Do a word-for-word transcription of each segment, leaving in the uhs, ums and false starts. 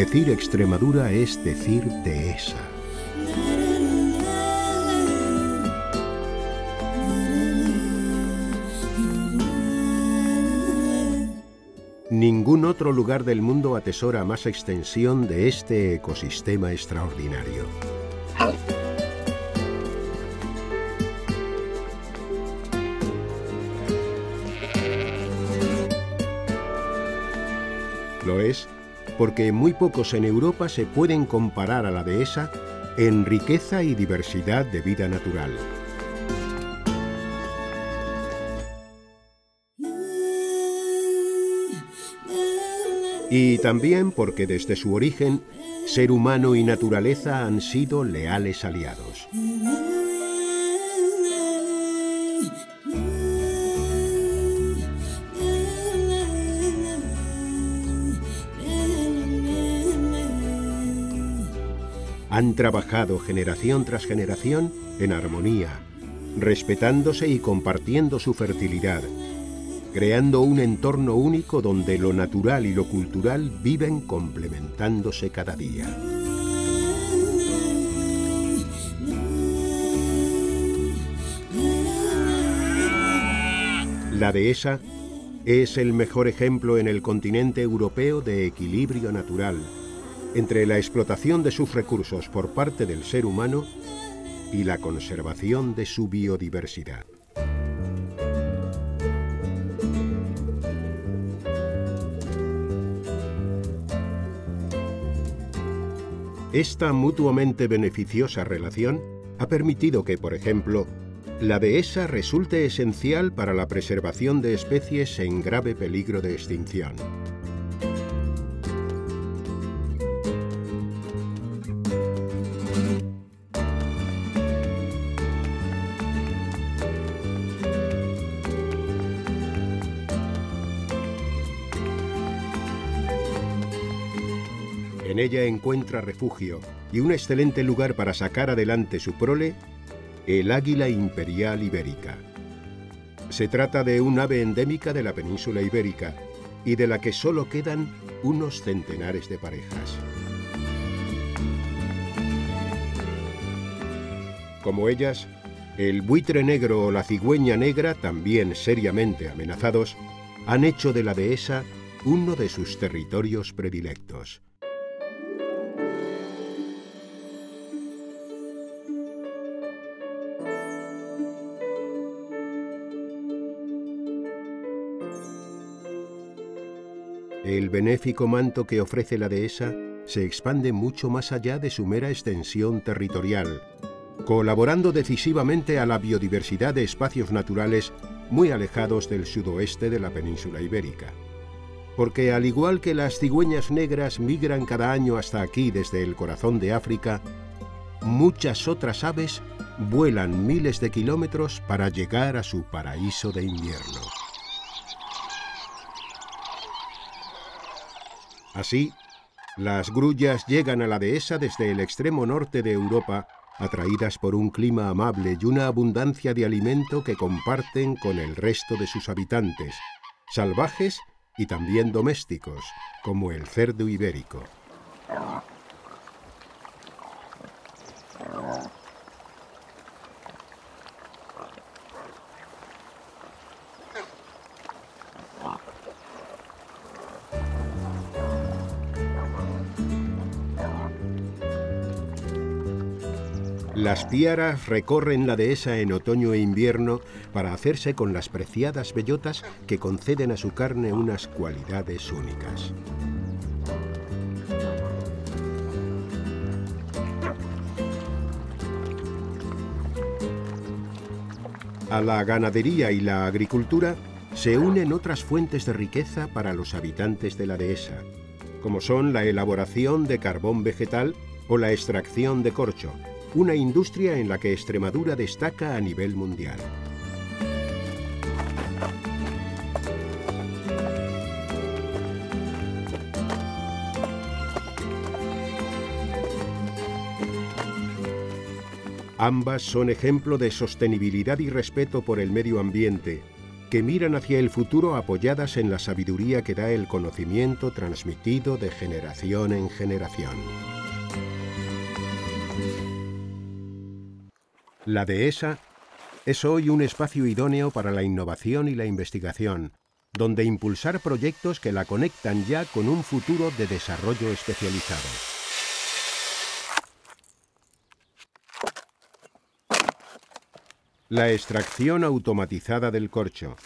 Decir Extremadura es decir dehesa. Ningún otro lugar del mundo atesora más extensión de este ecosistema extraordinario. Lo es porque muy pocos en Europa se pueden comparar a la dehesa en riqueza y diversidad de vida natural. Y también porque desde su origen, ser humano y naturaleza han sido leales aliados. Han trabajado generación tras generación en armonía, respetándose y compartiendo su fertilidad, creando un entorno único donde lo natural y lo cultural viven complementándose cada día. La dehesa es el mejor ejemplo en el continente europeo de equilibrio natural, entre la explotación de sus recursos por parte del ser humano y la conservación de su biodiversidad. Esta mutuamente beneficiosa relación ha permitido que, por ejemplo, la dehesa resulte esencial para la preservación de especies en grave peligro de extinción. En ella encuentra refugio y un excelente lugar para sacar adelante su prole, el águila imperial ibérica. Se trata de un ave endémica de la península ibérica y de la que solo quedan unos centenares de parejas. Como ellas, el buitre negro o la cigüeña negra, también seriamente amenazados, han hecho de la dehesa uno de sus territorios predilectos. El benéfico manto que ofrece la dehesa se expande mucho más allá de su mera extensión territorial, colaborando decisivamente a la biodiversidad de espacios naturales muy alejados del sudoeste de la península ibérica. Porque al igual que las cigüeñas negras migran cada año hasta aquí desde el corazón de África, muchas otras aves vuelan miles de kilómetros para llegar a su paraíso de invierno. Así, las grullas llegan a la dehesa desde el extremo norte de Europa, atraídas por un clima amable y una abundancia de alimento que comparten con el resto de sus habitantes, salvajes y también domésticos, como el cerdo ibérico. Las piaras recorren la dehesa en otoño e invierno para hacerse con las preciadas bellotas que conceden a su carne unas cualidades únicas. A la ganadería y la agricultura se unen otras fuentes de riqueza para los habitantes de la dehesa, como son la elaboración de carbón vegetal o la extracción de corcho, una industria en la que Extremadura destaca a nivel mundial. Ambas son ejemplo de sostenibilidad y respeto por el medio ambiente, que miran hacia el futuro apoyadas en la sabiduría que da el conocimiento transmitido de generación en generación. La dehesa es hoy un espacio idóneo para la innovación y la investigación, donde impulsar proyectos que la conectan ya con un futuro de desarrollo especializado. La extracción automatizada del corcho,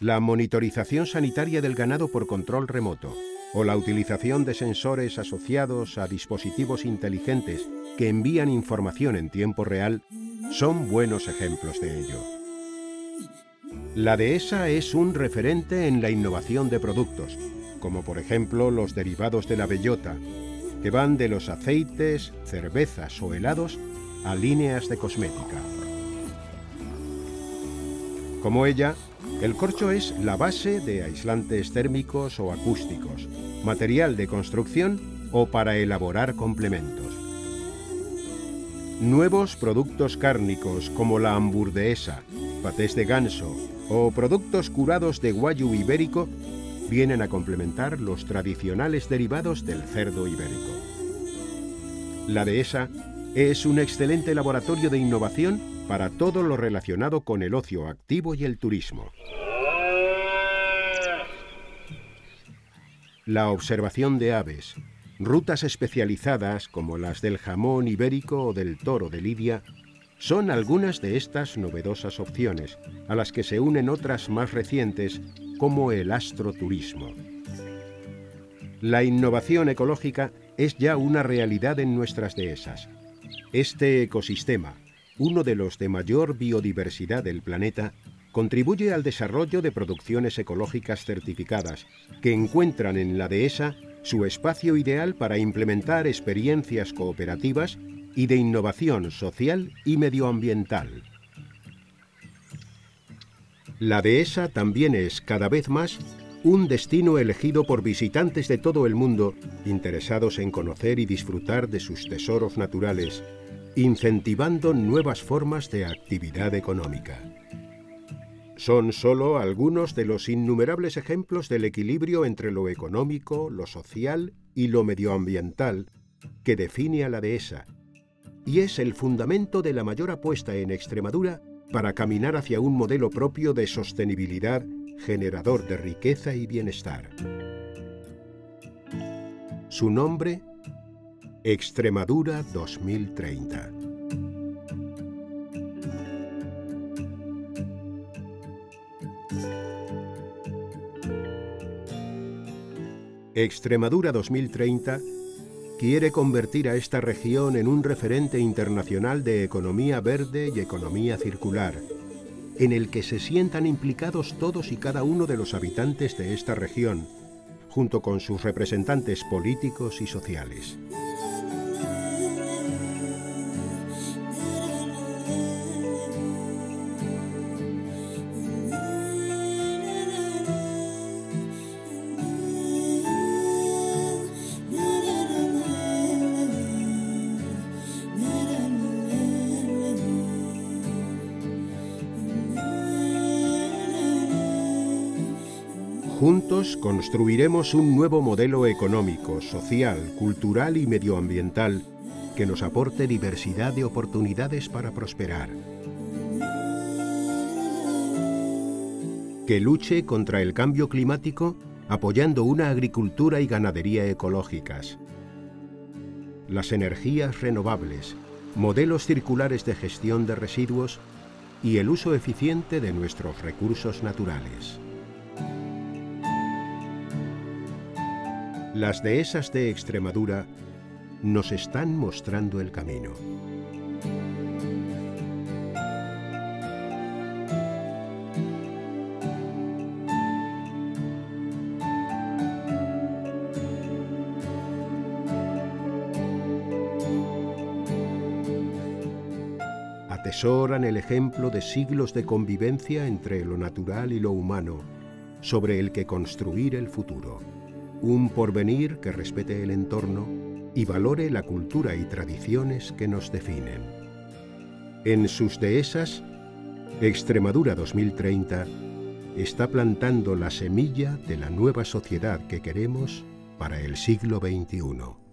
la monitorización sanitaria del ganado por control remoto o la utilización de sensores asociados a dispositivos inteligentes que envían información en tiempo real son buenos ejemplos de ello. La dehesa es un referente en la innovación de productos, como por ejemplo los derivados de la bellota, que van de los aceites, cervezas o helados a líneas de cosmética. Como ella, el corcho es la base de aislantes térmicos o acústicos, material de construcción o para elaborar complementos. Nuevos productos cárnicos como la hamburguesa, patés de ganso o productos curados de guayu ibérico vienen a complementar los tradicionales derivados del cerdo ibérico. La dehesa es un excelente laboratorio de innovación para todo lo relacionado con el ocio activo y el turismo. La observación de aves, rutas especializadas como las del jamón ibérico o del toro de Lidia, son algunas de estas novedosas opciones, a las que se unen otras más recientes como el astroturismo. La innovación ecológica es ya una realidad en nuestras dehesas. Este ecosistema, uno de los de mayor biodiversidad del planeta, contribuye al desarrollo de producciones ecológicas certificadas, que encuentran en la dehesa su espacio ideal para implementar experiencias cooperativas y de innovación social y medioambiental. La dehesa también es, cada vez más, un destino elegido por visitantes de todo el mundo, interesados en conocer y disfrutar de sus tesoros naturales, incentivando nuevas formas de actividad económica. Son solo algunos de los innumerables ejemplos del equilibrio entre lo económico, lo social y lo medioambiental que define a la dehesa, y es el fundamento de la mayor apuesta en Extremadura para caminar hacia un modelo propio de sostenibilidad, generador de riqueza y bienestar. Su nombre: Extremadura dos mil treinta. Extremadura dos mil treinta quiere convertir a esta región en un referente internacional de economía verde y economía circular, en el que se sientan implicados todos y cada uno de los habitantes de esta región, junto con sus representantes políticos y sociales. Juntos construiremos un nuevo modelo económico, social, cultural y medioambiental que nos aporte diversidad de oportunidades para prosperar, que luche contra el cambio climático apoyando una agricultura y ganadería ecológicas, las energías renovables, modelos circulares de gestión de residuos y el uso eficiente de nuestros recursos naturales. Las dehesas de Extremadura nos están mostrando el camino. Atesoran el ejemplo de siglos de convivencia entre lo natural y lo humano, sobre el que construir el futuro. Un porvenir que respete el entorno y valore la cultura y tradiciones que nos definen. En sus dehesas, Extremadura dos mil treinta está plantando la semilla de la nueva sociedad que queremos para el siglo veintiuno.